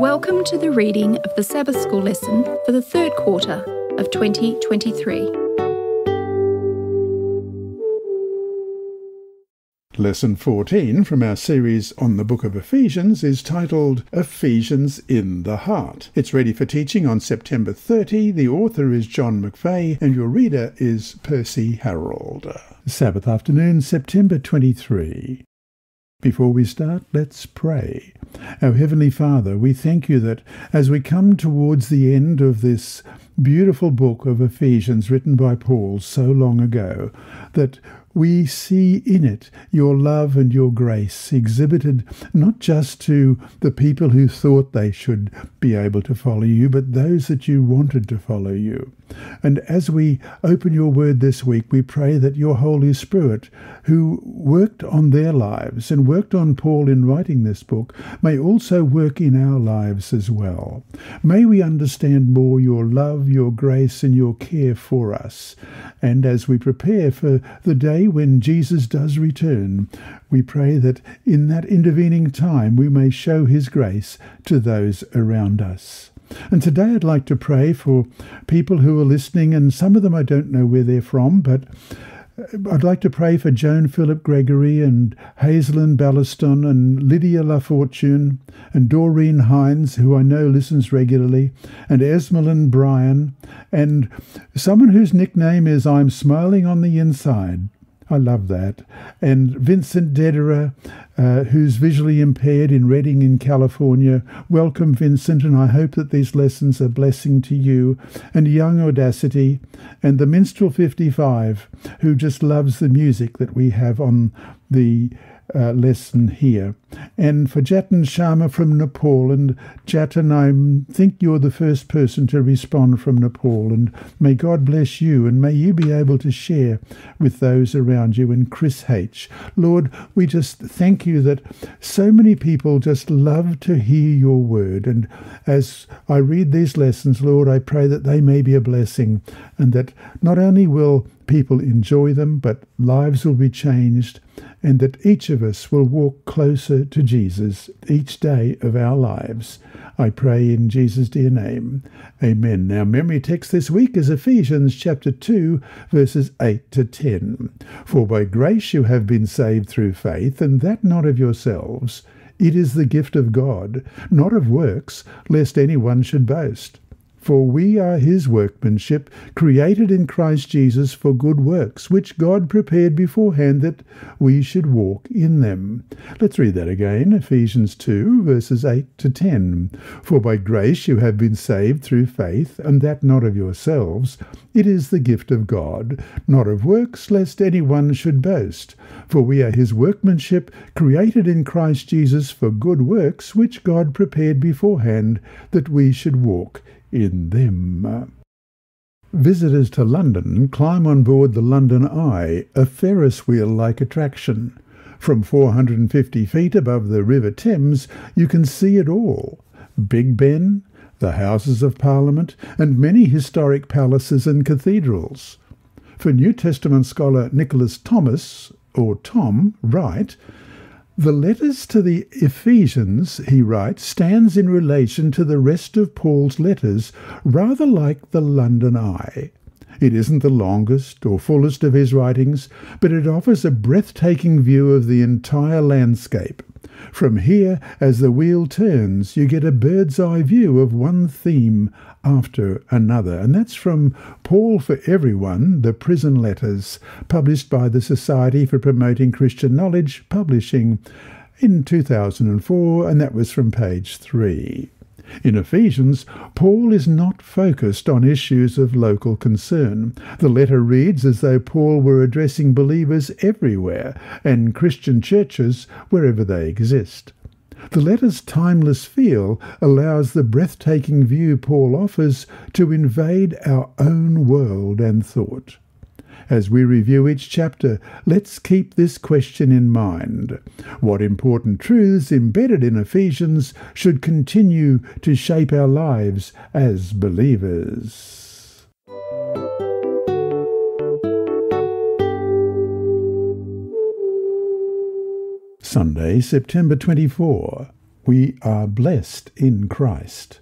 Welcome to the reading of the Sabbath School lesson for the third quarter of 2023. Lesson 14 from our series on the Book of Ephesians is titled Ephesians in the Heart. It's ready for teaching on September 30. The author is John McVeigh and your reader is Percy Harrold. Sabbath afternoon, September 23. Before we start, let's pray. Our Heavenly Father, we thank you that as we come towards the end of this beautiful book of Ephesians written by Paul so long ago, that we see in it your love and your grace exhibited not just to the people who thought they should be able to follow you, but those that you wanted to follow you. And as we open your word this week, we pray that your Holy Spirit, who worked on their lives and worked on Paul in writing this book, may also work in our lives as well. May we understand more your love, your grace, and your care for us. And as we prepare for the day when Jesus does return, we pray that in that intervening time we may show his grace to those around us. And today I'd like to pray for people who are listening, and some of them I don't know where they're from, but I'd like to pray for Joan Philip Gregory and Hazelyn Ballaston and Lydia LaFortune and Doreen Hines, who I know listens regularly, and Esmelyn Bryan, and someone whose nickname is I'm Smiling on the Inside. I love that. And Vincent Dederer, who's visually impaired in Redding in California. Welcome, Vincent, and I hope that these lessons are a blessing to you. And Young Audacity, and the Minstrel 55, who just loves the music that we have on the lesson here. And for Jatin Sharma from Nepal. And Jatin, I think you're the first person to respond from Nepal, and may God bless you, and may you be able to share with those around you. And Chris H. Lord, we just thank you that so many people just love to hear your word, and as I read these lessons, Lord, I pray that they may be a blessing, and that not only will people enjoy them, but lives will be changed, and that each of us will walk closer to Jesus each day of our lives. I pray in Jesus' dear name. Amen. Our memory text this week is Ephesians chapter 2, verses 8 to 10. For by grace you have been saved through faith, and that not of yourselves. It is the gift of God, not of works, lest anyone should boast. For we are his workmanship, created in Christ Jesus for good works, which God prepared beforehand that we should walk in them. Let's read that again, Ephesians 2, verses 8 to 10. For by grace you have been saved through faith, and that not of yourselves. It is the gift of God, not of works, lest anyone should boast. For we are his workmanship, created in Christ Jesus for good works, which God prepared beforehand that we should walk in them. Visitors to London climb on board the London Eye, a Ferris wheel-like attraction. From 450 feet above the River Thames, you can see it all. Big Ben, the Houses of Parliament, and many historic palaces and cathedrals. For New Testament scholar Nicholas Thomas, or Tom Wright, the letters to the Ephesians, he writes, stands in relation to the rest of Paul's letters, rather like the London Eye. It isn't the longest or fullest of his writings, but it offers a breathtaking view of the entire landscape. From here, as the wheel turns, you get a bird's-eye view of one theme after another, and that's from Paul for Everyone, the Prison Letters, published by the Society for Promoting Christian Knowledge, publishing in 2004, and that was from page 3. In Ephesians, Paul is not focused on issues of local concern. The letter reads as though Paul were addressing believers everywhere and Christian churches wherever they exist. The letter's timeless feel allows the breathtaking view Paul offers to invade our own world and thought. As we review each chapter, let's keep this question in mind. What important truths embedded in Ephesians should continue to shape our lives as believers? Sunday, September 24. We are blessed in Christ.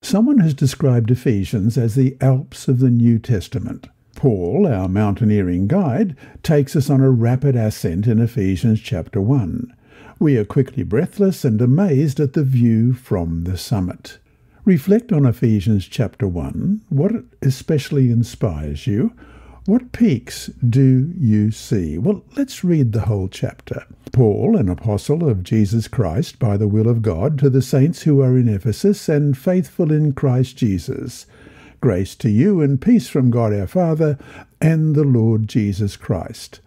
Someone has described Ephesians as the Alps of the New Testament. Paul, our mountaineering guide, takes us on a rapid ascent in Ephesians chapter 1. We are quickly breathless and amazed at the view from the summit. Reflect on Ephesians chapter 1. What especially inspires you? What peaks do you see? Well, let's read the whole chapter. Paul, an apostle of Jesus Christ by the will of God, to the saints who are in Ephesus and faithful in Christ Jesus. Grace to you and peace from God our Father and the Lord Jesus Christ.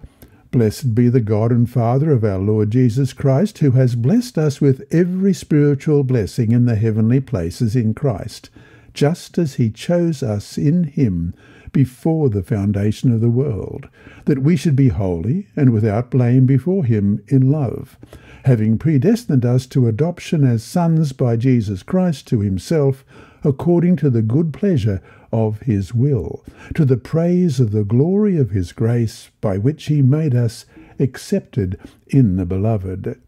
Blessed be the God and Father of our Lord Jesus Christ, who has blessed us with every spiritual blessing in the heavenly places in Christ, just as he chose us in him before the foundation of the world, that we should be holy and without blame before him in love, having predestined us to adoption as sons by Jesus Christ to himself, according to the good pleasure of his will, to the praise of the glory of his grace, by which he made us accepted in the beloved.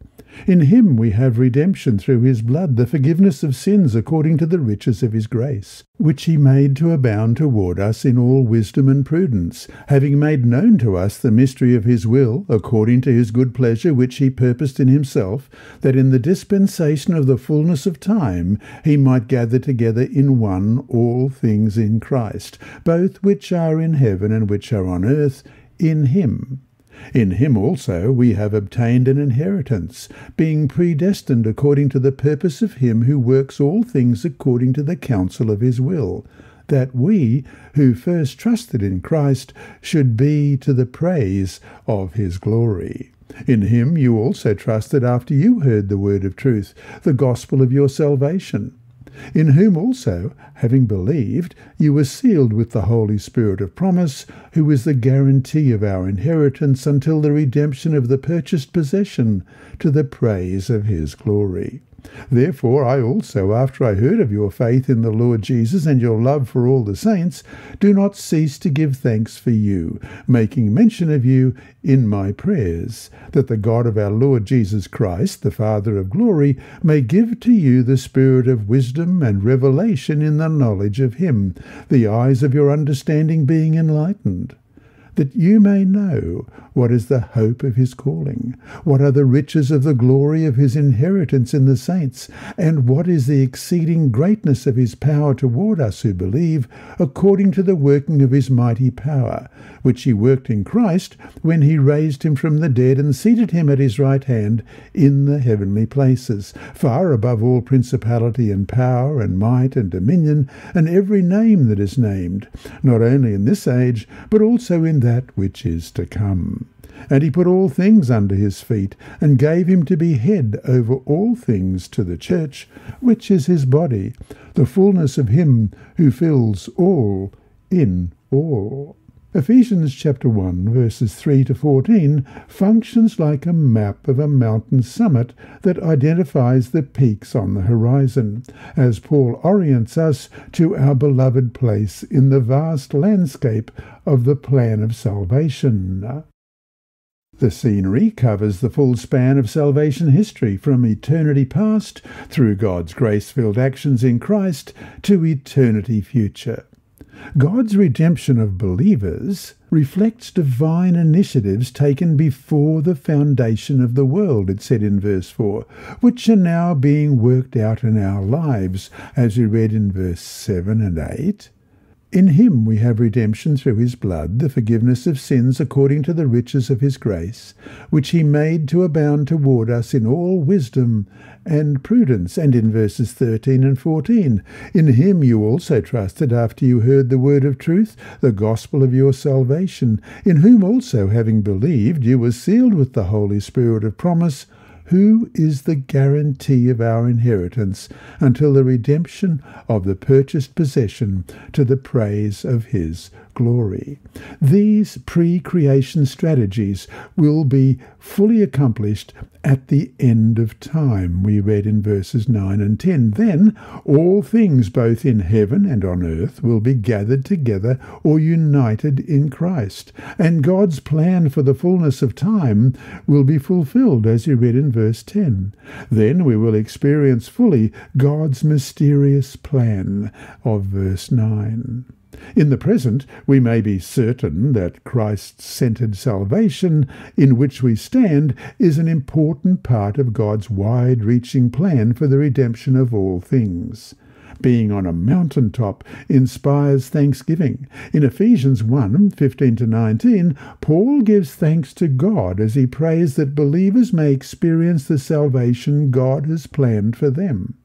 In him we have redemption through his blood, the forgiveness of sins according to the riches of his grace, which he made to abound toward us in all wisdom and prudence, having made known to us the mystery of his will, according to his good pleasure which he purposed in himself, that in the dispensation of the fullness of time he might gather together in one all things in Christ, both which are in heaven and which are on earth, in him. In him also we have obtained an inheritance, being predestined according to the purpose of him who works all things according to the counsel of his will, that we, who first trusted in Christ, should be to the praise of his glory. In him you also trusted after you heard the word of truth, the gospel of your salvation. In whom also, having believed, you were sealed with the Holy Spirit of promise, who is the guarantee of our inheritance until the redemption of the purchased possession, to the praise of his glory. Therefore I also, after I heard of your faith in the Lord Jesus and your love for all the saints, do not cease to give thanks for you, making mention of you in my prayers, that the God of our Lord Jesus Christ, the Father of glory, may give to you the spirit of wisdom and revelation in the knowledge of him, the eyes of your understanding being enlightened, that you may know what is the hope of his calling, what are the riches of the glory of his inheritance in the saints, and what is the exceeding greatness of his power toward us who believe, according to the working of his mighty power, which he worked in Christ when he raised him from the dead and seated him at his right hand in the heavenly places, far above all principality and power and might and dominion and every name that is named, not only in this age, but also in that which is to come. And he put all things under his feet, and gave him to be head over all things to the church, which is his body, the fullness of him who fills all in all. Ephesians chapter 1, verses 3 to 14, functions like a map of a mountain summit that identifies the peaks on the horizon, as Paul orients us to our beloved place in the vast landscape of the plan of salvation. The scenery covers the full span of salvation history, from eternity past, through God's grace-filled actions in Christ, to eternity future. God's redemption of believers reflects divine initiatives taken before the foundation of the world, it said in verse 4, which are now being worked out in our lives, as we read in verse 7 and 8. In him we have redemption through his blood, the forgiveness of sins according to the riches of his grace, which he made to abound toward us in all wisdom and prudence. And in verses 13 and 14, in him you also trusted after you heard the word of truth, the gospel of your salvation, in whom also, having believed, you were sealed with the Holy Spirit of promise, who is the guarantee of our inheritance until the redemption of the purchased possession, to the praise of his glory. These pre-creation strategies will be fully accomplished at the end of time, we read in verses 9 and 10. Then all things both in heaven and on earth will be gathered together or united in Christ, and God's plan for the fullness of time will be fulfilled, as you read in verse 10. Then we will experience fully God's mysterious plan of verse 9. In the present, we may be certain that Christ-centered salvation in which we stand is an important part of God's wide-reaching plan for the redemption of all things. Being on a mountaintop inspires thanksgiving. In Ephesians 1:15-19, Paul gives thanks to God as he prays that believers may experience the salvation God has planned for them.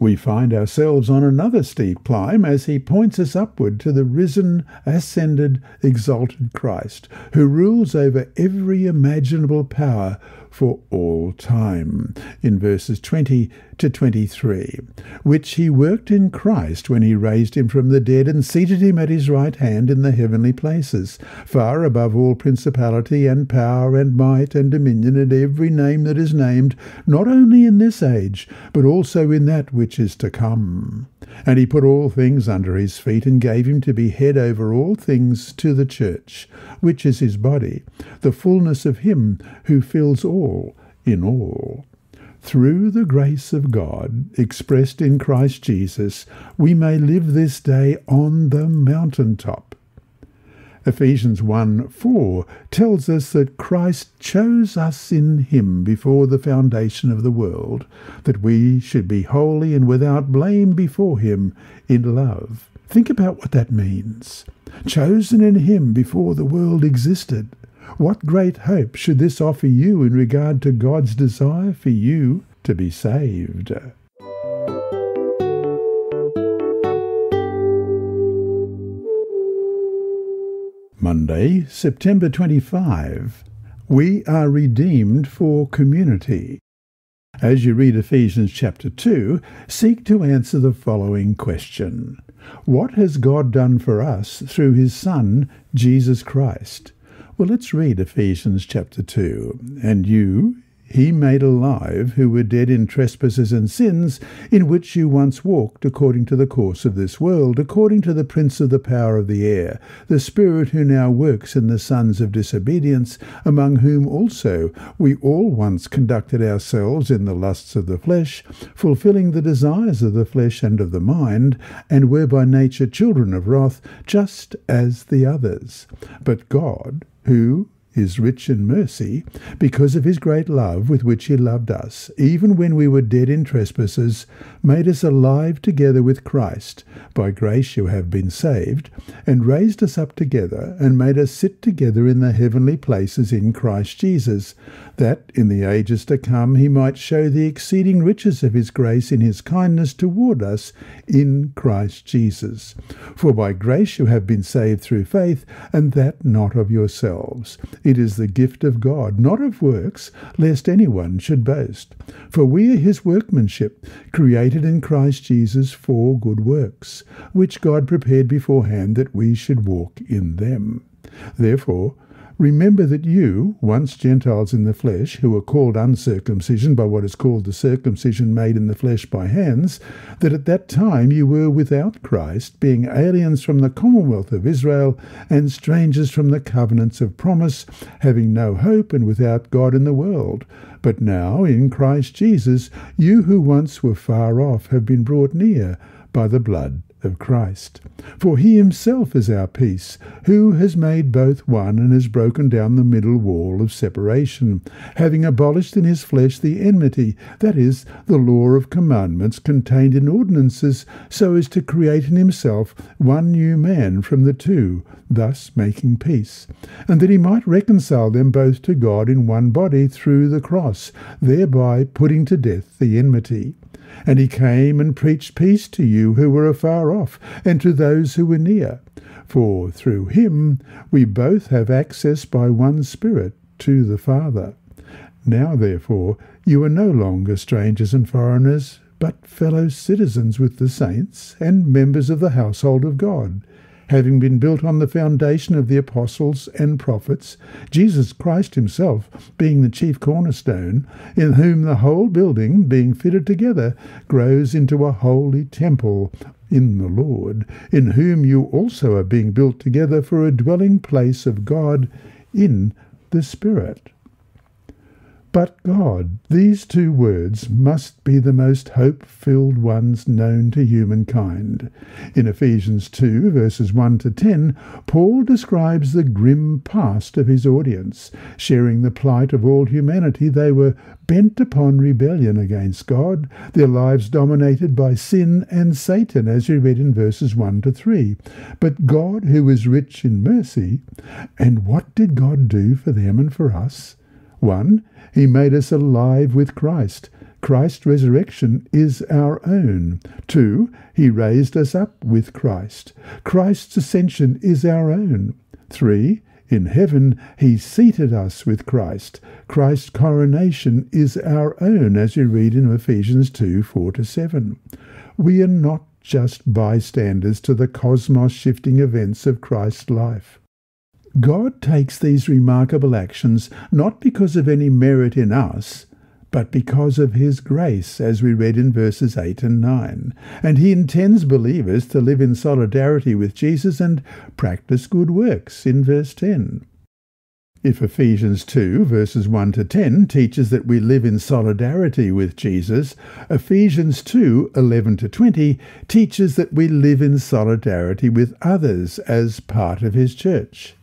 We find ourselves on another steep climb as he points us upward to the risen, ascended, exalted Christ, who rules over every imaginable power for all time, in verses 20 to 23, which he worked in Christ when he raised him from the dead and seated him at his right hand in the heavenly places, far above all principality and power and might and dominion and every name that is named, not only in this age, but also in that which is to come. And he put all things under his feet and gave him to be head over all things to the church, which is his body, the fullness of him who fills all in all. Through the grace of God, expressed in Christ Jesus, we may live this day on the mountaintop. Ephesians 1:4 tells us that Christ chose us in him before the foundation of the world, that we should be holy and without blame before him in love. Think about what that means. Chosen in him before the world existed. What great hope should this offer you in regard to God's desire for you to be saved? Monday, September 25. We are redeemed for community. As you read Ephesians chapter 2, seek to answer the following question. What has God done for us through his Son, Jesus Christ? Well, let's read Ephesians chapter 2. And you he made alive who were dead in trespasses and sins, in which you once walked according to the course of this world, according to the prince of the power of the air, the spirit who now works in the sons of disobedience, among whom also we all once conducted ourselves in the lusts of the flesh, fulfilling the desires of the flesh and of the mind, and were by nature children of wrath, just as the others. But God, who is rich in mercy, because of his great love with which he loved us, even when we were dead in trespasses, made us alive together with Christ. By grace you have been saved, and raised us up together, and made us sit together in the heavenly places in Christ Jesus, that in the ages to come he might show the exceeding riches of his grace in his kindness toward us in Christ Jesus. For by grace you have been saved through faith, and that not of yourselves. It is the gift of God, not of works, lest anyone should boast. For we are his workmanship, created in Christ Jesus for good works, which God prepared beforehand that we should walk in them. Therefore, remember that you, once Gentiles in the flesh, who were called uncircumcision by what is called the circumcision made in the flesh by hands, that at that time you were without Christ, being aliens from the commonwealth of Israel and strangers from the covenants of promise, having no hope and without God in the world. But now, in Christ Jesus, you who once were far off have been brought near by the blood of Christ. For he himself is our peace, who has made both one and has broken down the middle wall of separation, having abolished in his flesh the enmity, that is, the law of commandments contained in ordinances, so as to create in himself one new man from the two, thus making peace, and that he might reconcile them both to God in one body through the cross, thereby putting to death the enmity. And he came and preached peace to you who were afar off, and to those who were near. For through him we both have access by one Spirit to the Father. Now therefore you are no longer strangers and foreigners, but fellow citizens with the saints, and members of the household of God, having been built on the foundation of the apostles and prophets, Jesus Christ himself being the chief cornerstone, in whom the whole building, being fitted together, grows into a holy temple in the Lord, in whom you also are being built together for a dwelling place of God in the Spirit. but God. These two words must be the most hope-filled ones known to humankind. In Ephesians 2, verses 1 to 10, Paul describes the grim past of his audience. Sharing the plight of all humanity, they were bent upon rebellion against God, their lives dominated by sin and Satan, as you read in verses 1 to 3. But God, who is rich in mercy, and what did God do for them and for us? 1. He made us alive with Christ. Christ's resurrection is our own. 2. He raised us up with Christ. Christ's ascension is our own. 3. In heaven, he seated us with Christ. Christ's coronation is our own, as you read in Ephesians 2, 4-7. We are not just bystanders to the cosmos-shifting events of Christ's life. God takes these remarkable actions not because of any merit in us, but because of his grace, as we read in verses 8 and 9. And he intends believers to live in solidarity with Jesus and practice good works, in verse 10. If Ephesians 2, verses 1 to 10, teaches that we live in solidarity with Jesus, Ephesians 2, 11 to 20, teaches that we live in solidarity with others as part of his church.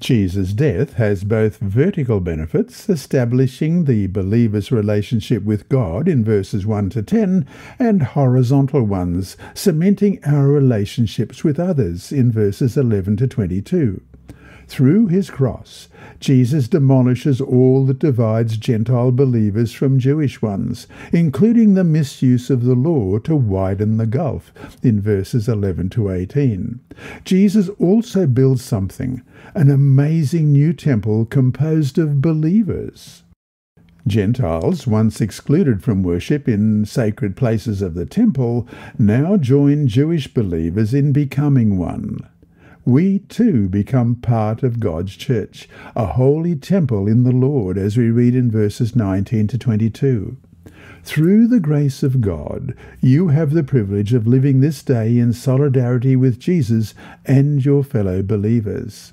Jesus' death has both vertical benefits, establishing the believer's relationship with God in verses 1 to 10, and horizontal ones, cementing our relationships with others in verses 11 to 22. Through his cross, Jesus demolishes all that divides Gentile believers from Jewish ones, including the misuse of the law to widen the gulf, in verses 11 to 18. Jesus also builds something, an amazing new temple composed of believers. Gentiles, once excluded from worship in sacred places of the temple, now join Jewish believers in becoming one. We too become part of God's church, a holy temple in the Lord, as we read in verses 19 to 22. Through the grace of God, you have the privilege of living this day in solidarity with Jesus and your fellow believers.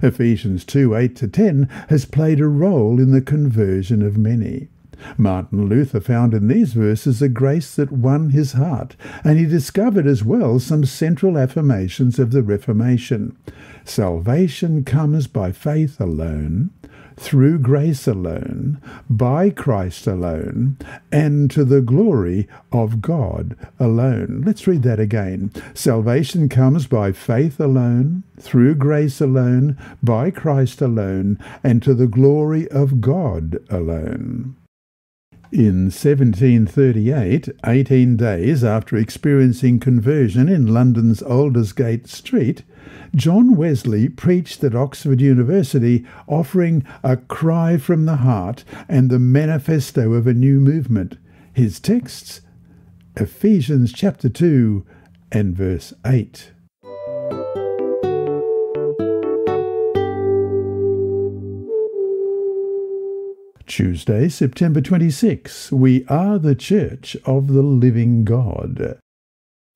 Ephesians 2, 8 to 10 has played a role in the conversion of many. Martin Luther found in these verses a grace that won his heart, and he discovered as well some central affirmations of the Reformation. Salvation comes by faith alone, through grace alone, by Christ alone, and to the glory of God alone. Let's read that again. Salvation comes by faith alone, through grace alone, by Christ alone, and to the glory of God alone. In 1738, 18 days after experiencing conversion in London's Aldersgate Street, John Wesley preached at Oxford University, offering a cry from the heart and the manifesto of a new movement. His texts, Ephesians chapter 2 and verse 8. Tuesday, September 26. We are the Church of the Living God.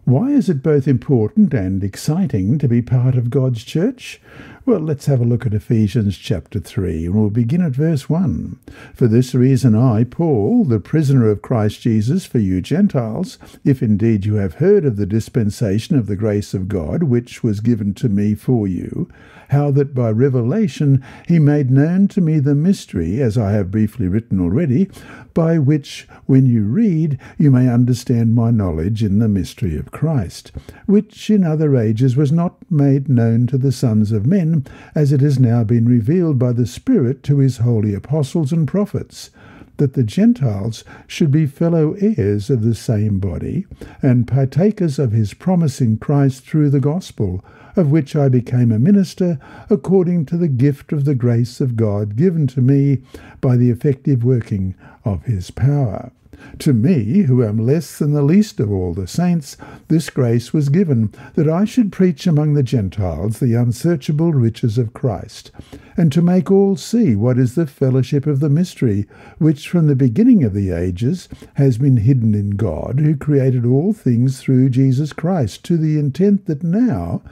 Why is it both important and exciting to be part of God's church? Well, let's have a look at Ephesians chapter 3, and we'll begin at verse 1. For this reason I, Paul, the prisoner of Christ Jesus for you Gentiles, if indeed you have heard of the dispensation of the grace of God, which was given to me for you, how that by revelation he made known to me the mystery, as I have briefly written already, by which, when you read, you may understand my knowledge in the mystery of Christ, which in other ages was not made known to the sons of men, as it has now been revealed by the Spirit to his holy apostles and prophets, that the Gentiles should be fellow heirs of the same body, and partakers of his promise in Christ through the gospel, of which I became a minister, according to the gift of the grace of God given to me by the effective working of his power. To me, who am less than the least of all the saints, this grace was given, that I should preach among the Gentiles the unsearchable riches of Christ, and to make all see what is the fellowship of the mystery, which from the beginning of the ages has been hidden in God, who created all things through Jesus Christ, to the intent that now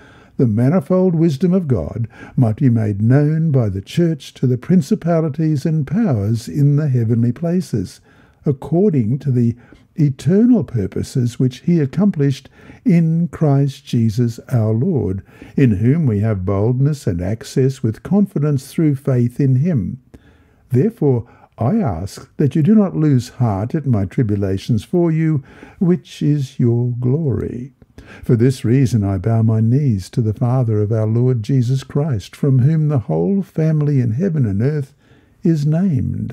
the manifold wisdom of God might be made known by the Church to the principalities and powers in the heavenly places, according to the eternal purposes which he accomplished in Christ Jesus our Lord, in whom we have boldness and access with confidence through faith in him. Therefore I ask that you do not lose heart at my tribulations for you, which is your glory. For this reason I bow my knees to the Father of our Lord Jesus Christ, from whom the whole family in heaven and earth is named,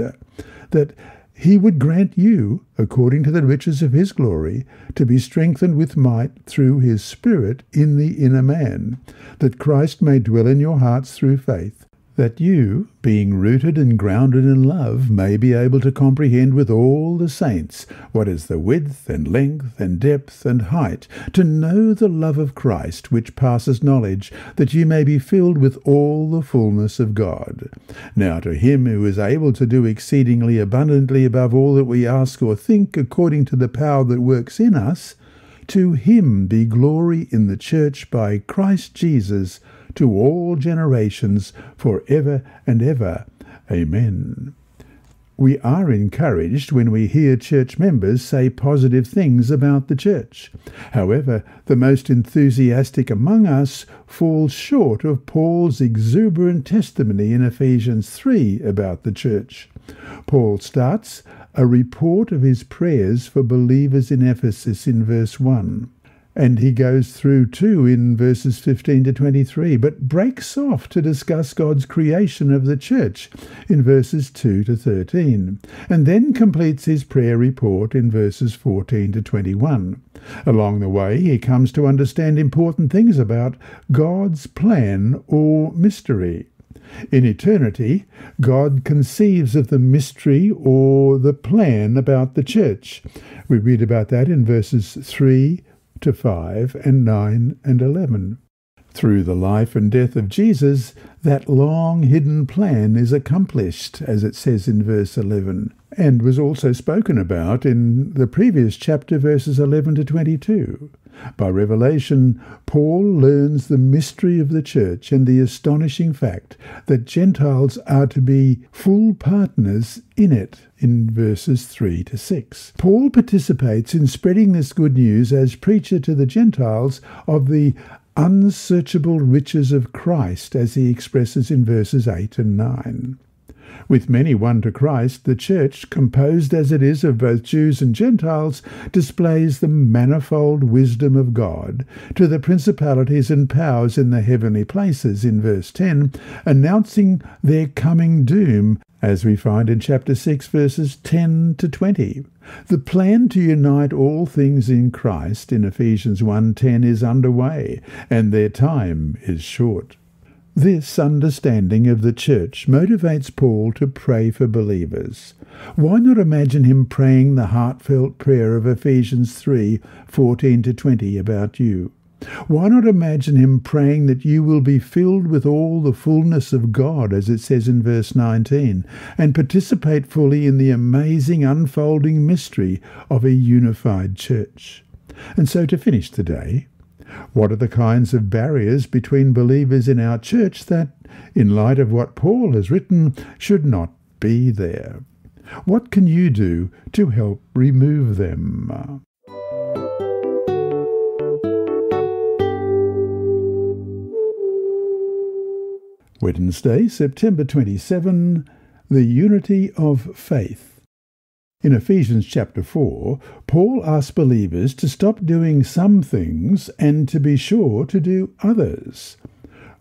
that he would grant you, according to the riches of his glory, to be strengthened with might through his Spirit in the inner man, that Christ may dwell in your hearts through faith, that you, being rooted and grounded in love, may be able to comprehend with all the saints what is the width and length and depth and height, to know the love of Christ which passes knowledge, that you may be filled with all the fullness of God. Now to him who is able to do exceedingly abundantly above all that we ask or think, according to the power that works in us, to him be glory in the Church by Christ Jesus, to all generations, for ever and ever. Amen. We are encouraged when we hear church members say positive things about the church. However, the most enthusiastic among us falls short of Paul's exuberant testimony in Ephesians 3 about the church. Paul starts a report of his prayers for believers in Ephesus in verse 1. And he goes through too in verses 15 to 23, but breaks off to discuss God's creation of the church in verses 2 to 13, and then completes his prayer report in verses 14 to 21. Along the way, he comes to understand important things about God's plan or mystery. In eternity, God conceives of the mystery or the plan about the church. We read about that in verses 3 to 5 and 9 and 11. Through the life and death of Jesus, that long hidden plan is accomplished, as it says in verse 11, and was also spoken about in the previous chapter, verses 11 to 22. By revelation, Paul learns the mystery of the church and the astonishing fact that Gentiles are to be full partners in it in verses 3 to 6. Paul participates in spreading this good news as preacher to the Gentiles of the unsearchable riches of Christ, as he expresses in verses 8 and 9. With many won to Christ, the Church, composed as it is of both Jews and Gentiles, displays the manifold wisdom of God to the principalities and powers in the heavenly places in verse 10, announcing their coming doom, as we find in chapter 6, verses 10 to 20. The plan to unite all things in Christ in Ephesians 1:10 is underway, and their time is short. This understanding of the church motivates Paul to pray for believers. Why not imagine him praying the heartfelt prayer of Ephesians 3:14 to 20 about you? Why not imagine him praying that you will be filled with all the fullness of God, as it says in verse 19, and participate fully in the amazing unfolding mystery of a unified church? And so, to finish today, what are the kinds of barriers between believers in our church that, in light of what Paul has written, should not be there? What can you do to help remove them? Wednesday, September 27, The Unity of Faith. In Ephesians chapter 4, Paul asks believers to stop doing some things and to be sure to do others.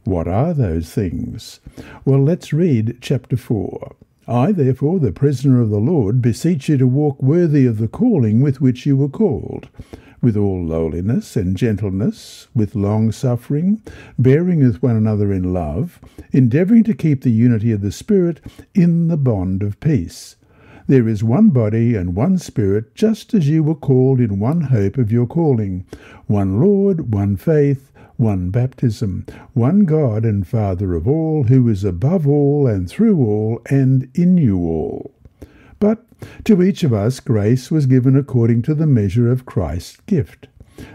What are those things? Well, let's read chapter 4. I, therefore, the prisoner of the Lord, beseech you to walk worthy of the calling with which you were called, with all lowliness and gentleness, with long-suffering, bearing with one another in love, endeavouring to keep the unity of the Spirit in the bond of peace. There is one body and one Spirit, just as you were called in one hope of your calling, one Lord, one faith, one baptism, one God and Father of all, who is above all and through all and in you all. But to each of us grace was given according to the measure of Christ's gift.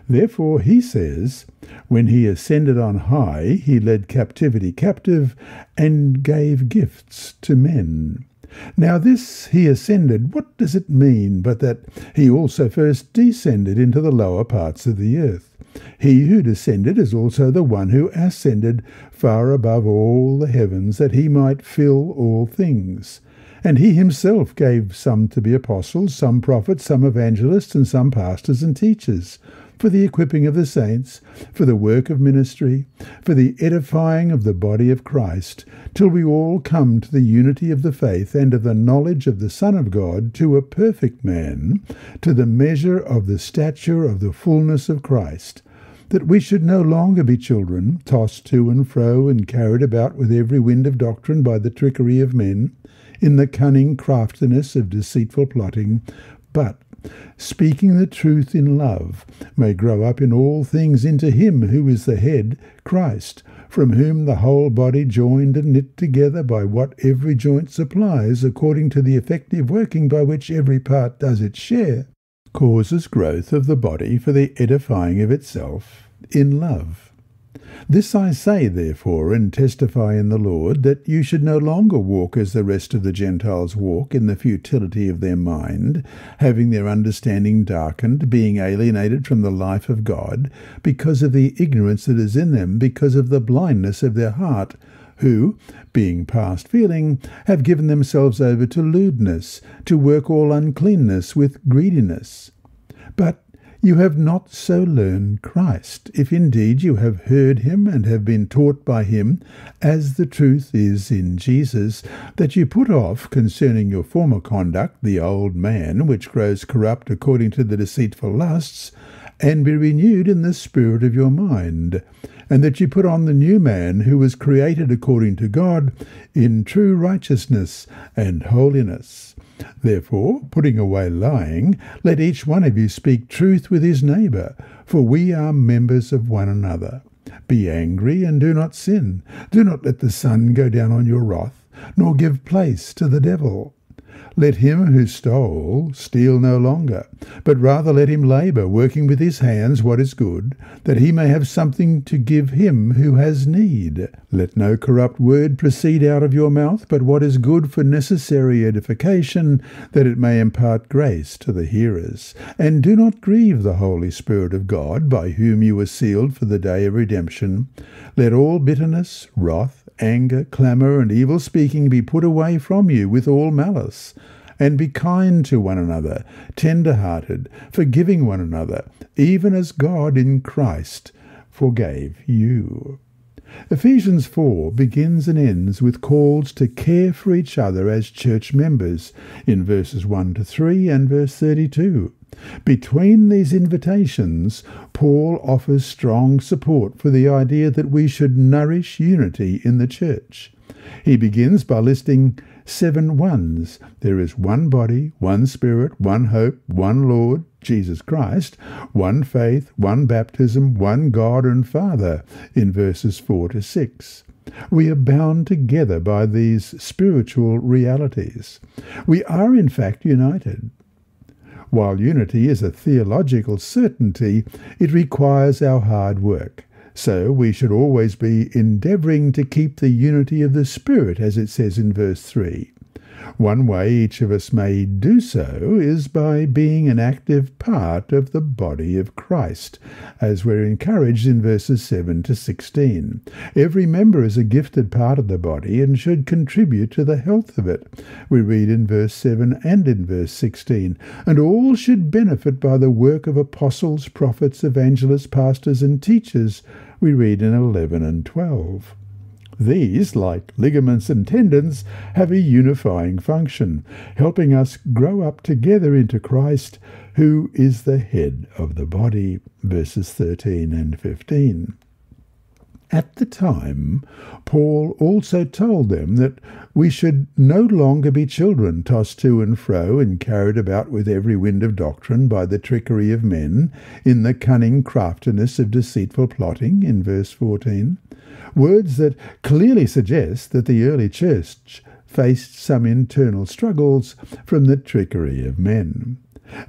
Therefore, he says, when he ascended on high, he led captivity captive and gave gifts to men. Now this he ascended, what does it mean but that he also first descended into the lower parts of the earth? He who descended is also the one who ascended far above all the heavens, that he might fill all things. And he himself gave some to be apostles, some prophets, some evangelists, and some pastors and teachers, for the equipping of the saints, for the work of ministry, for the edifying of the body of Christ, till we all come to the unity of the faith and of the knowledge of the Son of God, to a perfect man, to the measure of the stature of the fullness of Christ, that we should no longer be children, tossed to and fro and carried about with every wind of doctrine by the trickery of men, in the cunning craftiness of deceitful plotting, but, speaking the truth in love, may grow up in all things into him who is the head, Christ, from whom the whole body joined and knit together by what every joint supplies, according to the effective working by which every part does its share, causes growth of the body for the edifying of itself in love. This I say, therefore, and testify in the Lord, that you should no longer walk as the rest of the Gentiles walk, in the futility of their mind, having their understanding darkened, being alienated from the life of God, because of the ignorance that is in them, because of the blindness of their heart, who, being past feeling, have given themselves over to lewdness, to work all uncleanness with greediness. But you have not so learned Christ, if indeed you have heard him and have been taught by him, as the truth is in Jesus, that you put off concerning your former conduct the old man, which grows corrupt according to the deceitful lusts, and be renewed in the spirit of your mind, and that you put on the new man, who was created according to God in true righteousness and holiness. Therefore, putting away lying, let each one of you speak truth with his neighbour, for we are members of one another. Be angry and do not sin. Do not let the sun go down on your wrath, nor give place to the devil. Let him who stole steal no longer, but rather let him labour, working with his hands what is good, that he may have something to give him who has need. Let no corrupt word proceed out of your mouth, but what is good for necessary edification, that it may impart grace to the hearers. And do not grieve the Holy Spirit of God, by whom you were sealed for the day of redemption. Let all bitterness, wrath, anger, clamour, and evil speaking be put away from you with all malice, and be kind to one another, tender-hearted, forgiving one another, even as God in Christ forgave you. Ephesians 4 begins and ends with calls to care for each other as church members in verses 1 to 3 and verse 32. Between these invitations, Paul offers strong support for the idea that we should nourish unity in the church. He begins by listing 7 ones. There is one body, one spirit, one hope, one Lord, Jesus Christ, one faith, one baptism, one God and Father, in verses 4 to 6. We are bound together by these spiritual realities. We are in fact united. While unity is a theological certainty, it requires our hard work. So we should always be endeavouring to keep the unity of the Spirit, as it says in verse 3. One way each of us may do so is by being an active part of the body of Christ, as we're encouraged in verses 7 to 16. Every member is a gifted part of the body and should contribute to the health of it. We read in verse 7 and in verse 16, and all should benefit by the work of apostles, prophets, evangelists, pastors, and teachers. We read in 11 and 12. These, like ligaments and tendons, have a unifying function, helping us grow up together into Christ, who is the head of the body, verses 13 and 15. At the time, Paul also told them that we should no longer be children tossed to and fro and carried about with every wind of doctrine by the trickery of men, in the cunning craftiness of deceitful plotting, in verse 14. Words that clearly suggest that the early church faced some internal struggles from the trickery of men.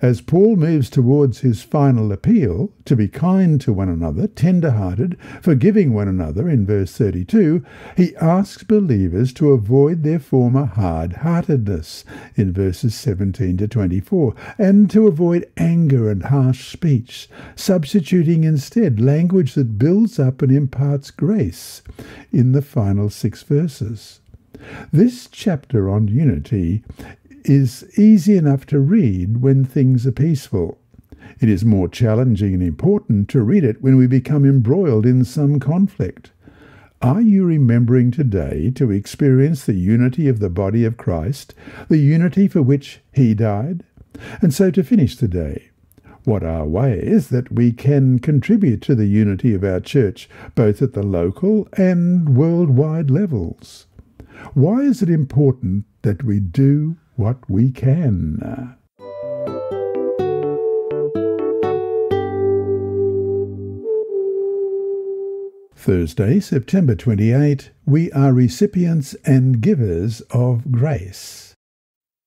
As Paul moves towards his final appeal to be kind to one another, tender-hearted, forgiving one another in verse 32, he asks believers to avoid their former hard-heartedness in verses 17 to 24, and to avoid anger and harsh speech, substituting instead language that builds up and imparts grace in the final 6 verses. This chapter on unity is easy enough to read when things are peaceful. It is more challenging and important to read it when we become embroiled in some conflict. Are you remembering today to experience the unity of the body of Christ, the unity for which he died? And so to finish today, what are ways that we can contribute to the unity of our church, both at the local and worldwide levels? Why is it important that we do what we can? Thursday, September 28, we are recipients and givers of grace.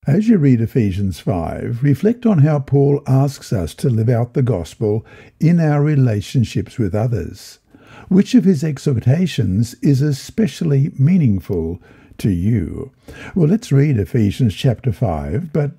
As you read Ephesians 5, reflect on how Paul asks us to live out the gospel in our relationships with others. Which of his exhortations is especially meaningful to you? Well, let's read Ephesians chapter 5, but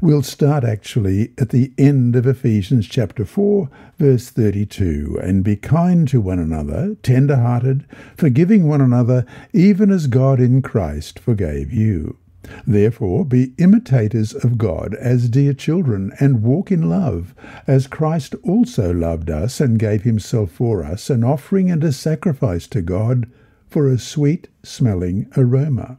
we'll start actually at the end of Ephesians chapter 4, verse 32, and be kind to one another, tender-hearted, forgiving one another, even as God in Christ forgave you. Therefore, be imitators of God as dear children, and walk in love, as Christ also loved us and gave himself for us, an offering and a sacrifice to God for a sweet-smelling aroma.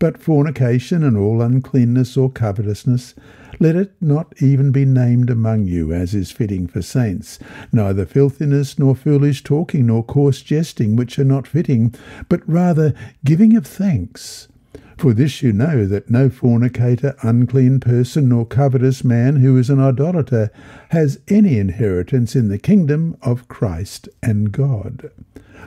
But fornication and all uncleanness or covetousness, let it not even be named among you, as is fitting for saints, neither filthiness nor foolish talking nor coarse jesting, which are not fitting, but rather giving of thanks. For this you know, that no fornicator, unclean person, nor covetous man who is an idolater has any inheritance in the kingdom of Christ and God.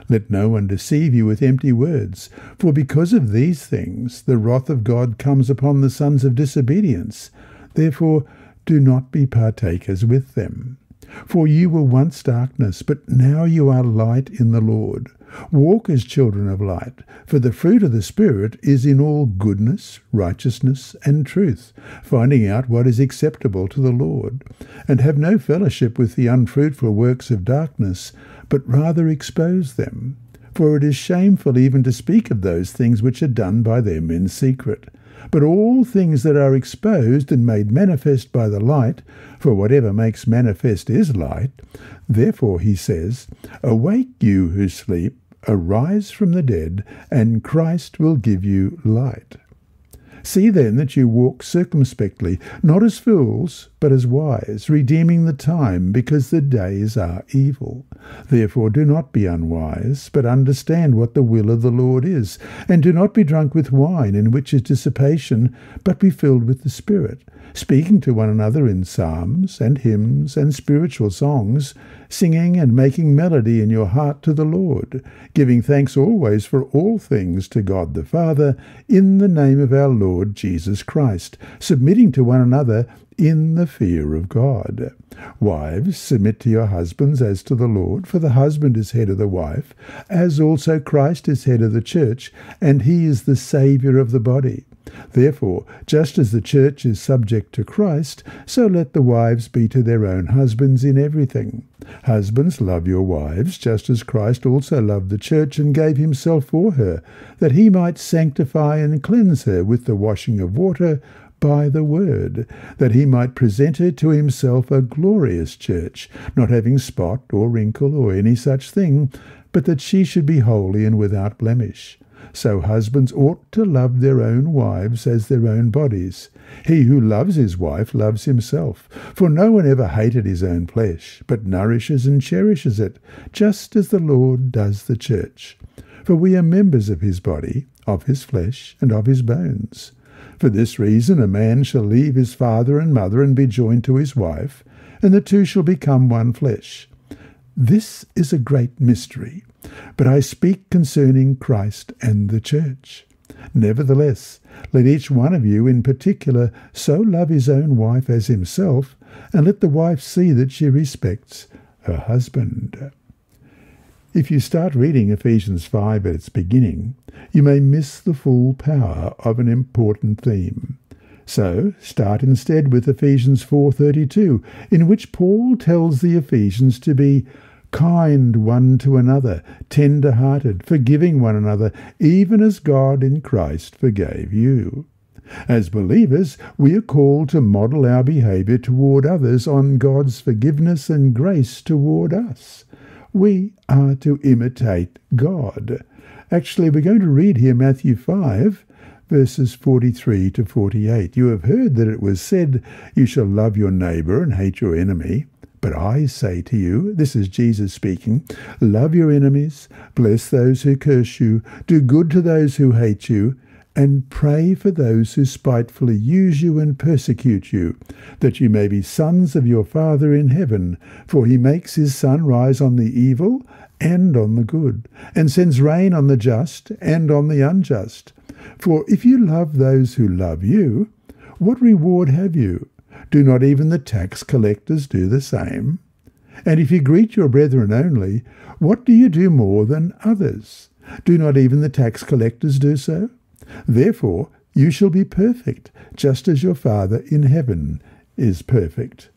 Let no one deceive you with empty words, for because of these things the wrath of God comes upon the sons of disobedience. Therefore do not be partakers with them. For you were once darkness, but now you are light in the Lord. Walk as children of light, for the fruit of the Spirit is in all goodness, righteousness, and truth, finding out what is acceptable to the Lord. And have no fellowship with the unfruitful works of darkness, but rather expose them. For it is shameful even to speak of those things which are done by them in secret. But all things that are exposed and made manifest by the light, for whatever makes manifest is light. Therefore, he says, awake you who sleep, arise from the dead, and Christ will give you light. See then that you walk circumspectly, not as fools, but as wise, redeeming the time, because the days are evil. Therefore do not be unwise, but understand what the will of the Lord is. And do not be drunk with wine, in which is dissipation, but be filled with the Spirit, speaking to one another in psalms and hymns and spiritual songs, singing and making melody in your heart to the Lord, giving thanks always for all things to God the Father, in the name of our Lord Jesus Christ, submitting to one another in the fear of God. Wives, submit to your husbands as to the Lord, for the husband is head of the wife, as also Christ is head of the church, and he is the Saviour of the body. Therefore, just as the church is subject to Christ, so let the wives be to their own husbands in everything. Husbands, love your wives, just as Christ also loved the church and gave himself for her, that he might sanctify and cleanse her with the washing of water by the word, that he might present her to himself a glorious church, not having spot or wrinkle or any such thing, but that she should be holy and without blemish. So husbands ought to love their own wives as their own bodies. He who loves his wife loves himself, for no one ever hated his own flesh, but nourishes and cherishes it, just as the Lord does the church. For we are members of his body, of his flesh, and of his bones. For this reason a man shall leave his father and mother and be joined to his wife, and the two shall become one flesh. This is a great mystery, but I speak concerning Christ and the church. Nevertheless, let each one of you in particular so love his own wife as himself, and let the wife see that she respects her husband. If you start reading Ephesians 5 at its beginning, you may miss the full power of an important theme. So start instead with Ephesians 4:32, in which Paul tells the Ephesians to be kind one to another, tender-hearted, forgiving one another, even as God in Christ forgave you. As believers, we are called to model our behaviour toward others on God's forgiveness and grace toward us. We are to imitate God. Actually, we're going to read here Matthew 5, verses 43 to 48. You have heard that it was said, "You shall love your neighbour and hate your enemy." But I say to you, this is Jesus speaking, love your enemies, bless those who curse you, do good to those who hate you, and pray for those who spitefully use you and persecute you, that you may be sons of your Father in heaven, for he makes his sun rise on the evil and on the good, and sends rain on the just and on the unjust. For if you love those who love you, what reward have you? Do not even the tax collectors do the same? And if you greet your brethren only, what do you do more than others? Do not even the tax collectors do so? Therefore you shall be perfect, just as your Father in heaven is perfect.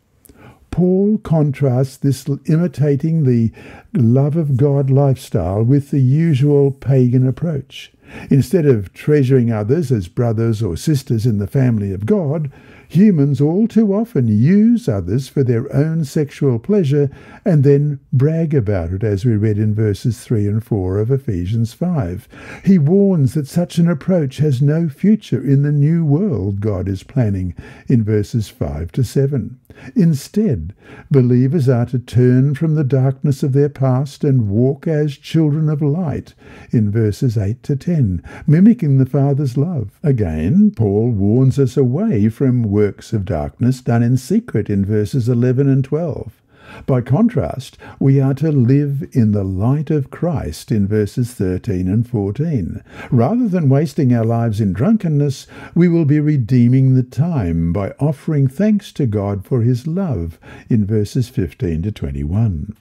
Paul contrasts this imitating the love of God lifestyle with the usual pagan approach. Instead of treasuring others as brothers or sisters in the family of God, humans all too often use others for their own sexual pleasure and then brag about it, as we read in verses 3 and 4 of Ephesians 5. He warns that such an approach has no future in the new world God is planning in verses 5 to 7. Instead, believers are to turn from the darkness of their past and walk as children of light in verses 8 to 10, mimicking the Father's love. Again, Paul warns us away from works of darkness done in secret in verses 11 and 12. By contrast, we are to live in the light of Christ in verses 13 and 14. Rather than wasting our lives in drunkenness, we will be redeeming the time by offering thanks to God for his love in verses 15 to 21.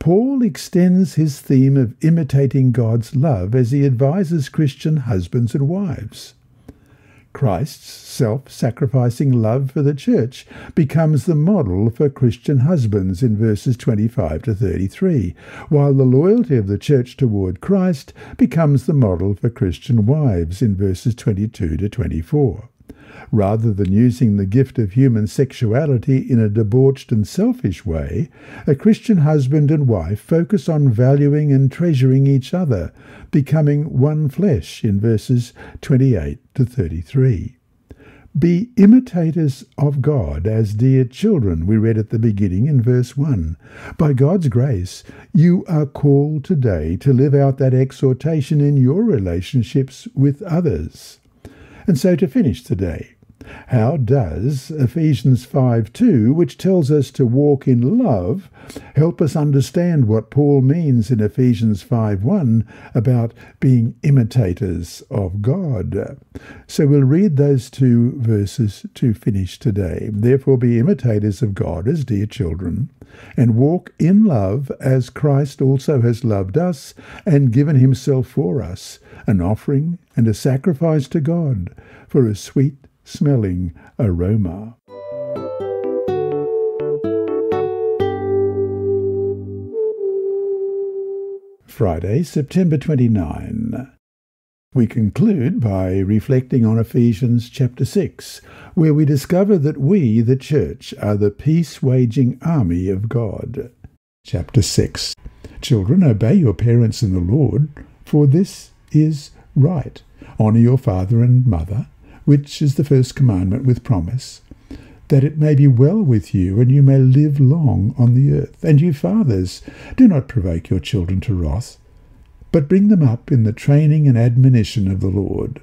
Paul extends his theme of imitating God's love as he advises Christian husbands and wives. Christ's self-sacrificing love for the church becomes the model for Christian husbands in verses 25 to 33, while the loyalty of the church toward Christ becomes the model for Christian wives in verses 22 to 24. Rather than using the gift of human sexuality in a debauched and selfish way, a Christian husband and wife focus on valuing and treasuring each other, becoming one flesh in verses 28 to 33. Be imitators of God as dear children, we read at the beginning in verse 1. By God's grace, you are called today to live out that exhortation in your relationships with others. And so to finish today, how does Ephesians 5:2, which tells us to walk in love, help us understand what Paul means in Ephesians 5:1 about being imitators of God? So we'll read those two verses to finish today. Therefore be imitators of God as dear children, and walk in love as Christ also has loved us and given himself for us, an offering and a sacrifice to God for a sweet-smelling aroma. Friday, September 29. We conclude by reflecting on Ephesians chapter 6, where we discover that we, the Church, are the peace-waging army of God. Chapter 6. Children, obey your parents in the Lord, for this is right. Honour your father and mother, which is the first commandment with promise, that it may be well with you and you may live long on the earth. And you fathers, do not provoke your children to wrath, but bring them up in the training and admonition of the Lord.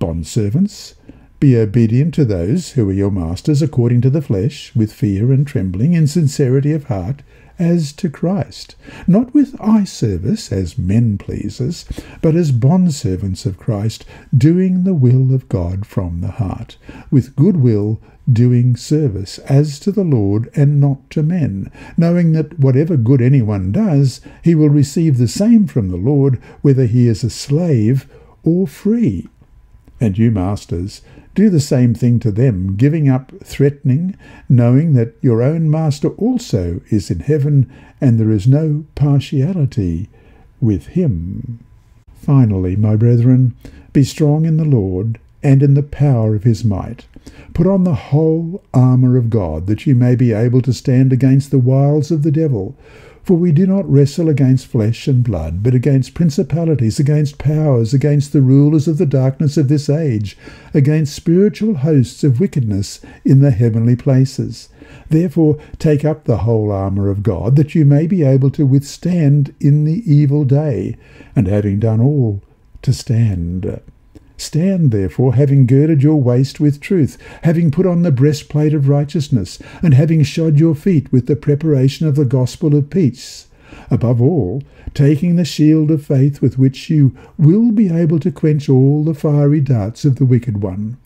Bondservants, Be obedient to those who are your masters according to the flesh, with fear and trembling and sincerity of heart, as to Christ, not with eye service as men pleasers, but as bondservants of Christ, doing the will of God from the heart, with good will doing service as to the Lord and not to men, knowing that whatever good anyone does, he will receive the same from the Lord, whether he is a slave or free. And you masters, do the same thing to them, giving up threatening, knowing that your own master also is in heaven, and there is no partiality with him. Finally, my brethren, be strong in the Lord and in the power of his might. Put on the whole armour of God, that you may be able to stand against the wiles of the devil. For we do not wrestle against flesh and blood, but against principalities, against powers, against the rulers of the darkness of this age, against spiritual hosts of wickedness in the heavenly places. Therefore take up the whole armour of God, that you may be able to withstand in the evil day, and having done all, to stand. Stand therefore, having girded your waist with truth, having put on the breastplate of righteousness, and having shod your feet with the preparation of the gospel of peace. Above all, taking the shield of faith, with which you will be able to quench all the fiery darts of the wicked one.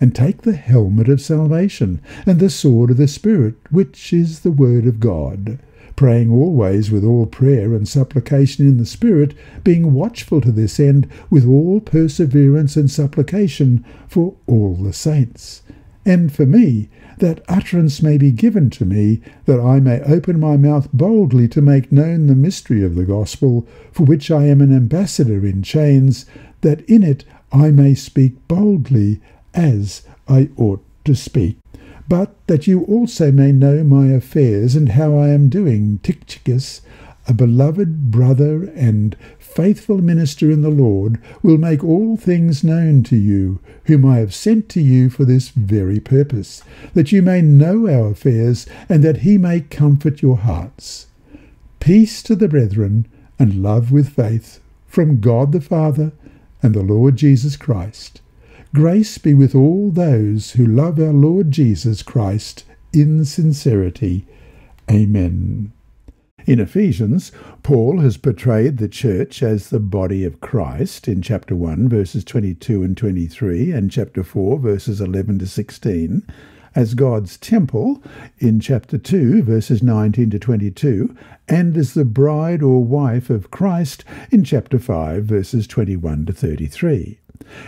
And take the helmet of salvation, and the sword of the Spirit, which is the word of God. Praying always with all prayer and supplication in the Spirit, being watchful to this end with all perseverance and supplication for all the saints. And for me, that utterance may be given to me, that I may open my mouth boldly to make known the mystery of the gospel, for which I am an ambassador in chains, that in it I may speak boldly as I ought to speak. But that you also may know my affairs and how I am doing. Tychicus, a beloved brother and faithful minister in the Lord, will make all things known to you, whom I have sent to you for this very purpose, that you may know our affairs, and that he may comfort your hearts. Peace to the brethren, and love with faith, from God the Father and the Lord Jesus Christ. Grace be with all those who love our Lord Jesus Christ in sincerity. Amen. In Ephesians, Paul has portrayed the church as the body of Christ in chapter 1, verses 22 and 23, and chapter 4, verses 11 to 16, as God's temple in chapter 2, verses 19 to 22, and as the bride or wife of Christ in chapter 5, verses 21 to 33.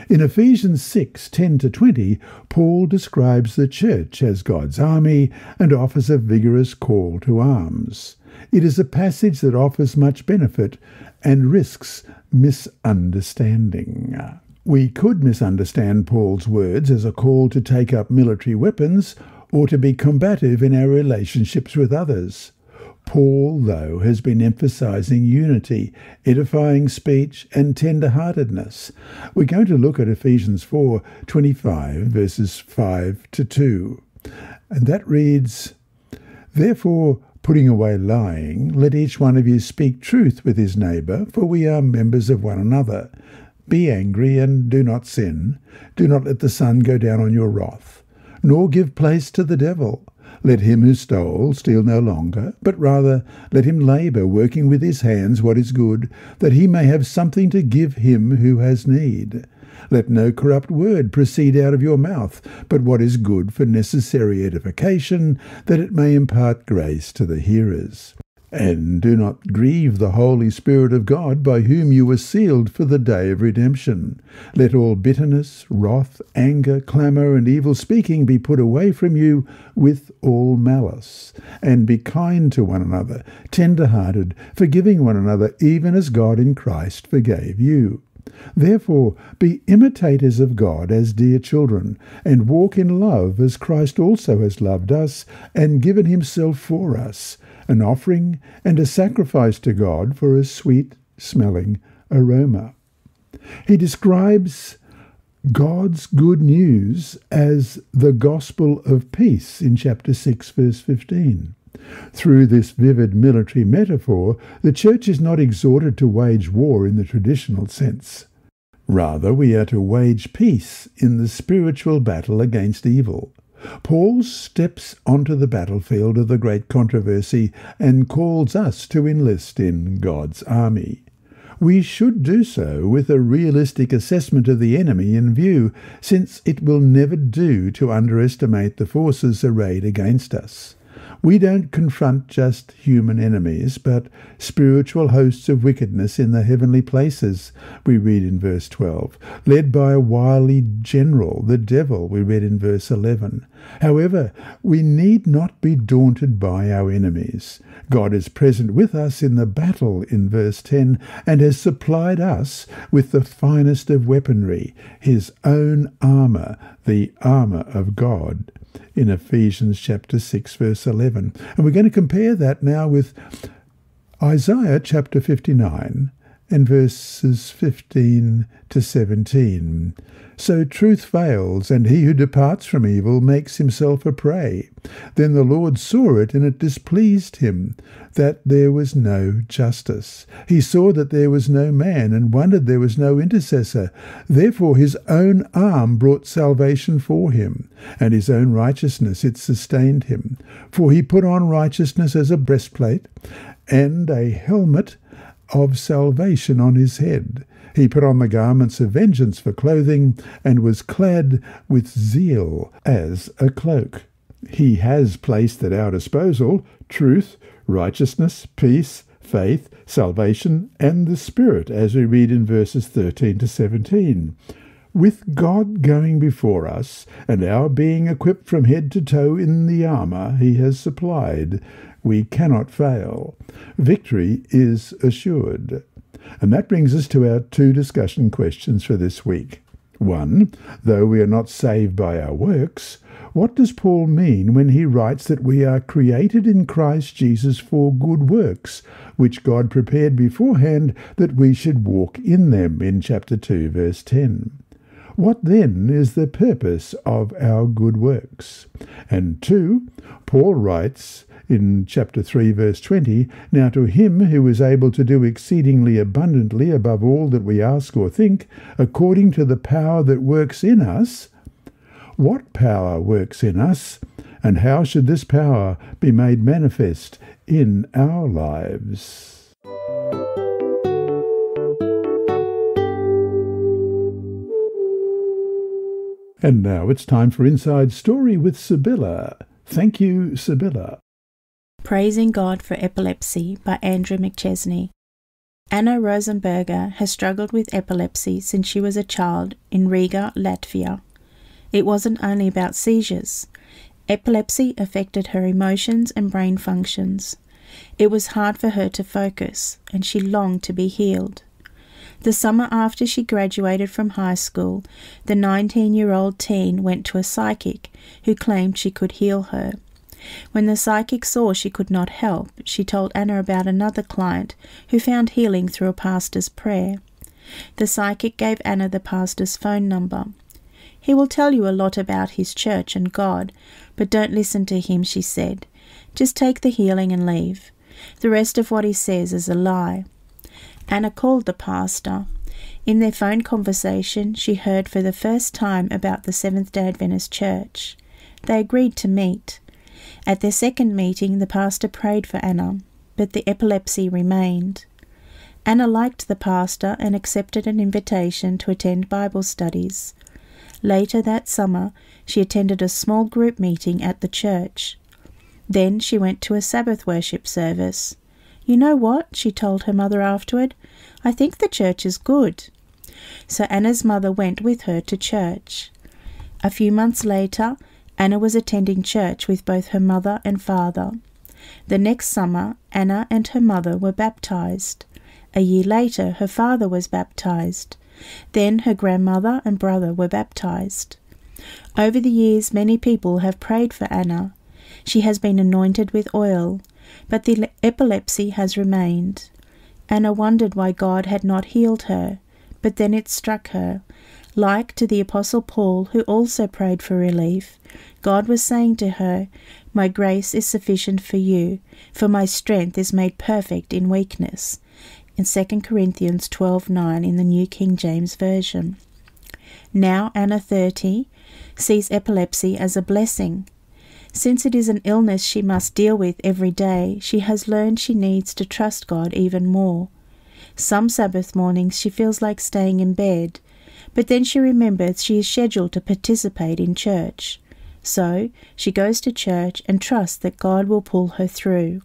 In Ephesians 6:10 to 20, Paul describes the church as God's army and offers a vigorous call to arms. It is a passage that offers much benefit and risks misunderstanding. We could misunderstand Paul's words as a call to take up military weapons or to be combative in our relationships with others. Paul, though, has been emphasising unity, edifying speech and tender-heartedness. We're going to look at Ephesians 4:25, verses 5 to 2. And that reads, "Therefore, putting away lying, let each one of you speak truth with his neighbour, for we are members of one another. Be angry and do not sin. Do not let the sun go down on your wrath, nor give place to the devil. Let him who stole steal no longer, but rather let him labour, working with his hands what is good, that he may have something to give him who has need. Let no corrupt word proceed out of your mouth, but what is good for necessary edification, that it may impart grace to the hearers. And do not grieve the Holy Spirit of God, by whom you were sealed for the day of redemption. Let all bitterness, wrath, anger, clamour, and evil speaking be put away from you with all malice. And be kind to one another, tender-hearted, forgiving one another, even as God in Christ forgave you. Therefore be imitators of God as dear children, and walk in love as Christ also has loved us, and given himself for us, an offering and a sacrifice to God for a sweet-smelling aroma." He describes God's good news as the gospel of peace in chapter 6, verse 15. Through this vivid military metaphor, the church is not exhorted to wage war in the traditional sense. Rather, we are to wage peace in the spiritual battle against evil. Paul steps onto the battlefield of the great controversy and calls us to enlist in God's army. We should do so with a realistic assessment of the enemy in view, since it will never do to underestimate the forces arrayed against us. We don't confront just human enemies, but spiritual hosts of wickedness in the heavenly places, we read in verse 12, led by a wily general, the devil, we read in verse 11. However, we need not be daunted by our enemies. God is present with us in the battle, in verse 10, and has supplied us with the finest of weaponry, his own armour, the armour of God, in Ephesians chapter 6, verse 11. And we're going to compare that now with Isaiah chapter 59 and verses 15 to 17. So truth fails, and he who departs from evil makes himself a prey. Then the Lord saw it, and it displeased him that there was no justice. He saw that there was no man, and wondered there was no intercessor. Therefore his own arm brought salvation for him, and his own righteousness it sustained him. For he put on righteousness as a breastplate, and a helmet of salvation on his head. He put on the garments of vengeance for clothing, and was clad with zeal as a cloak. He has placed at our disposal truth, righteousness, peace, faith, salvation, and the Spirit, as we read in verses 13 to 17. With God going before us, and our being equipped from head to toe in the armour he has supplied, we cannot fail. Victory is assured. And that brings us to our two discussion questions for this week. One, though we are not saved by our works, what does Paul mean when he writes that we are created in Christ Jesus for good works, which God prepared beforehand that we should walk in them, in chapter 2, verse 10? What then is the purpose of our good works? And two, Paul writes in chapter 3, verse 20, now to him who is able to do exceedingly abundantly above all that we ask or think, according to the power that works in us. What power works in us, and how should this power be made manifest in our lives? And now it's time for Inside Story with Sibylla. Thank you, Sibylla. Praising God for Epilepsy by Andrew McChesney. Anna Rosenberger has struggled with epilepsy since she was a child in Riga, Latvia. It wasn't only about seizures. Epilepsy affected her emotions and brain functions. It was hard for her to focus, and she longed to be healed. The summer after she graduated from high school, the 19-year-old teen went to a psychic who claimed she could heal her. When the psychic saw she could not help, she told Anna about another client who found healing through a pastor's prayer. The psychic gave Anna the pastor's phone number. He will tell you a lot about his church and God, but don't listen to him, she said. Just take the healing and leave. The rest of what he says is a lie. Anna called the pastor. In their phone conversation, she heard for the first time about the Seventh-day Adventist Church. They agreed to meet. At their second meeting, the pastor prayed for Anna, but the epilepsy remained. Anna liked the pastor and accepted an invitation to attend Bible studies. Later that summer, she attended a small group meeting at the church. Then she went to a Sabbath worship service. You know what, she told her mother afterward, I think the church is good. So Anna's mother went with her to church. A few months later, Anna was attending church with both her mother and father. The next summer, Anna and her mother were baptized. A year later, her father was baptized. Then her grandmother and brother were baptized. Over the years, many people have prayed for Anna. She has been anointed with oil, but the epilepsy has remained. Anna wondered why God had not healed her, but then it struck her. Like to the Apostle Paul, who also prayed for relief, God was saying to her, My grace is sufficient for you, for my strength is made perfect in weakness. in 2 Corinthians 12:9 in the New King James Version. Now Anna 30 sees epilepsy as a blessing. Since it is an illness she must deal with every day, she has learned she needs to trust God even more. Some Sabbath mornings she feels like staying in bed, but then she remembers she is scheduled to participate in church. So she goes to church and trusts that God will pull her through.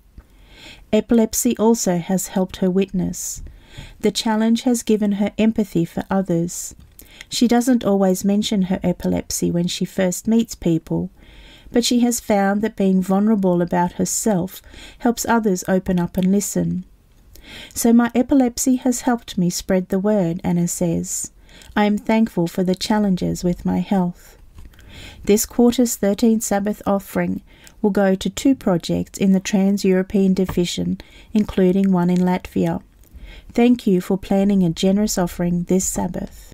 Epilepsy also has helped her witness. The challenge has given her empathy for others. She doesn't always mention her epilepsy when she first meets people, but she has found that being vulnerable about herself helps others open up and listen. So my epilepsy has helped me spread the word, Anna says. I am thankful for the challenges with my health. This quarter's 13th Sabbath offering will go to 2 projects in the Trans-European Division, including one in Latvia. Thank you for planning a generous offering this Sabbath.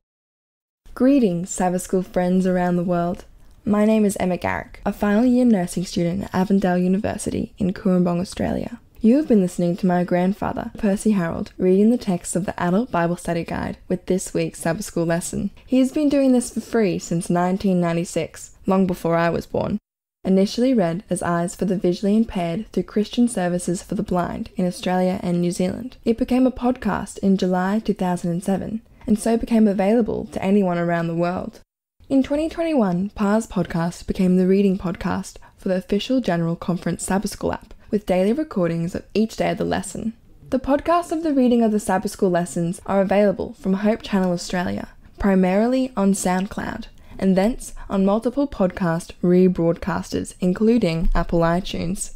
Greetings, Sabbath School friends around the world. My name is Emma Garrick, a final year nursing student at Avondale University in Cooranbong, Australia. You have been listening to my grandfather, Percy Harrold, reading the text of the Adult Bible Study Guide with this week's Sabbath School lesson. He has been doing this for free since 1996, long before I was born. Initially read as Eyes for the Visually Impaired through Christian Services for the Blind in Australia and New Zealand. It became a podcast in July 2007, and so became available to anyone around the world. In 2021, PAR's podcast became the reading podcast for the official General Conference Sabbath School app, with daily recordings of each day of the lesson. The podcasts of the reading of the Sabbath School lessons are available from Hope Channel Australia, primarily on SoundCloud, and thence on multiple podcast rebroadcasters, including Apple iTunes.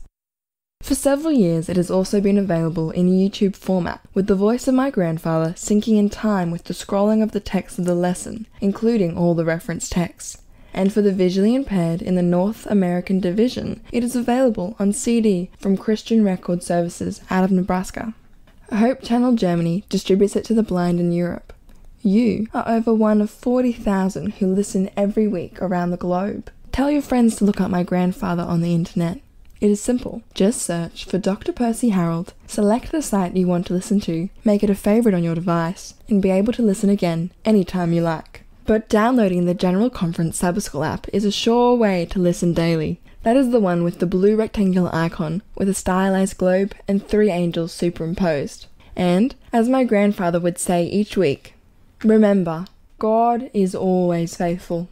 For several years, it has also been available in YouTube format, with the voice of my grandfather syncing in time with the scrolling of the text of the lesson, including all the reference texts. And for the visually impaired in the North American division, it is available on CD from Christian Record Services out of Nebraska. Hope Channel Germany distributes it to the blind in Europe. You are over one of 40,000 who listen every week around the globe. Tell your friends to look up my grandfather on the internet. It is simple. Just search for Dr. Percy Harrold, select the site you want to listen to, make it a favourite on your device, and be able to listen again anytime you like. But downloading the General Conference Sabbath School app is a sure way to listen daily. That is the one with the blue rectangular icon, with a stylized globe and 3 angels superimposed. And, as my grandfather would say each week, remember, God is always faithful.